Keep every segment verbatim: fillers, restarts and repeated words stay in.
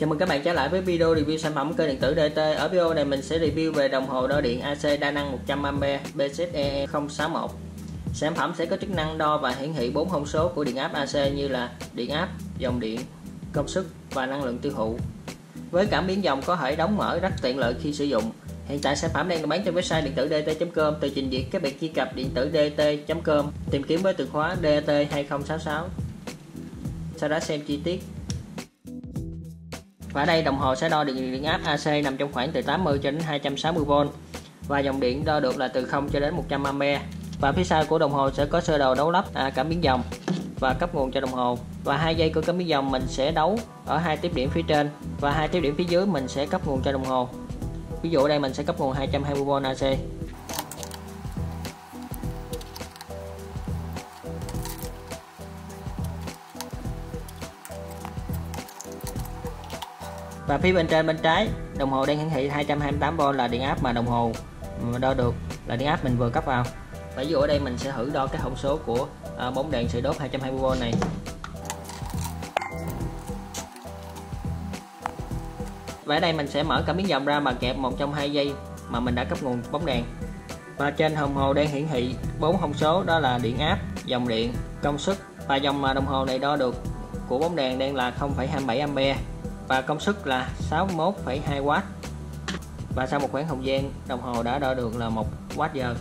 Chào mừng các bạn trở lại với video review sản phẩm cơ điện tử đê tê. Ở video này mình sẽ review về đồng hồ đo điện a xê đa năng một trăm ampe pê zét e em không sáu một. Sản phẩm sẽ có chức năng đo và hiển thị bốn thông số của điện áp a xê như là điện áp, dòng điện, công suất và năng lượng tiêu thụ. Với cảm biến dòng có thể đóng mở rất tiện lợi khi sử dụng. Hiện tại sản phẩm đang được bán trên website điện tử dt chấm com. Từ trình duyệt các bạn truy cập điện tử dt chấm com, tìm kiếm với từ khóa dt hai không sáu sáu. Sau đó xem chi tiết. Và ở đây đồng hồ sẽ đo được điện áp a xê nằm trong khoảng từ tám mươi cho đến hai trăm sáu mươi vôn và dòng điện đo được là từ không cho đến một trăm ampe. Và phía sau của đồng hồ sẽ có sơ đồ đấu lắp à, cảm biến dòng và cấp nguồn cho đồng hồ. Và hai dây của cảm biến dòng mình sẽ đấu ở hai tiếp điểm phía trên và hai tiếp điểm phía dưới mình sẽ cấp nguồn cho đồng hồ. Ví dụ ở đây mình sẽ cấp nguồn hai trăm hai mươi vôn a xê. Và phía bên trên bên trái đồng hồ đang hiển thị hai trăm hai mươi tám vôn là điện áp mà đồng hồ đo được, là điện áp mình vừa cấp vào. Và ví dụ ở đây mình sẽ thử đo cái thông số của à, bóng đèn sưởi đốt hai trăm hai mươi vôn này. Và ở đây mình sẽ mở cảm biến dòng ra mà kẹp một trong hai dây mà mình đã cấp nguồn bóng đèn. Và trên đồng hồ đang hiển thị bốn thông số, đó là điện áp, dòng điện, công suất. Và dòng mà đồng hồ này đo được của bóng đèn đang là không phẩy hai mươi bảy ampe và công suất là sáu mươi mốt phẩy hai oát. Và sau một khoảng thời gian đồng hồ đã đo được là một oát giờ.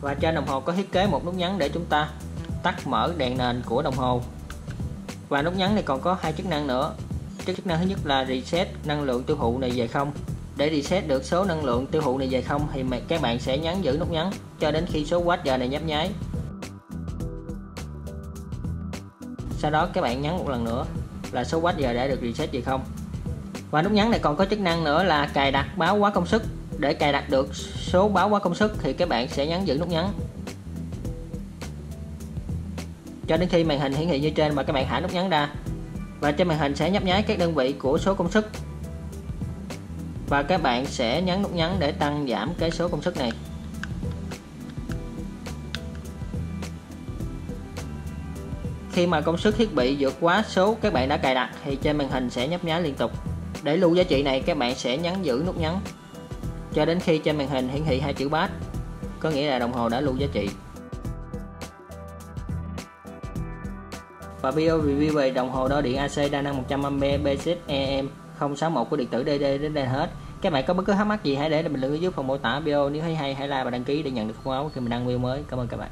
Và trên đồng hồ có thiết kế một nút nhấn để chúng ta tắt mở đèn nền của đồng hồ. Và nút nhấn này còn có hai chức năng nữa. Cái chức năng thứ nhất là reset năng lượng tiêu thụ này về không. Để reset được số năng lượng tiêu thụ này về không thì các bạn sẽ nhấn giữ nút nhấn cho đến khi số watt giờ này nhấp nháy. Sau đó các bạn nhấn một lần nữa là số watt giờ đã được reset về không. Và nút nhấn này còn có chức năng nữa là cài đặt báo quá công suất. Để cài đặt được số báo quá công suất thì các bạn sẽ nhấn giữ nút nhấn cho đến khi màn hình hiển thị như trên và các bạn thả nút nhấn ra. Và trên màn hình sẽ nhấp nháy các đơn vị của số công suất và các bạn sẽ nhấn nút nhấn để tăng giảm cái số công suất này. Khi mà công suất thiết bị vượt quá số các bạn đã cài đặt thì trên màn hình sẽ nhấp nháy liên tục. Để lưu giá trị này các bạn sẽ nhấn giữ nút nhấn cho đến khi trên màn hình hiển thị hai chữ bát, có nghĩa là đồng hồ đã lưu giá trị. Và video review về đồng hồ đo điện a xê đa năng một trăm ampe pê zét e em không sáu một của điện tử đê tê đến đây hết. Các bạn có bất cứ thắc mắc gì hãy để lại bình luận ở dưới phần mô tả video. Nếu thấy hay hãy like và đăng ký để nhận được thông báo khi mình đăng video mới. Cảm ơn các bạn.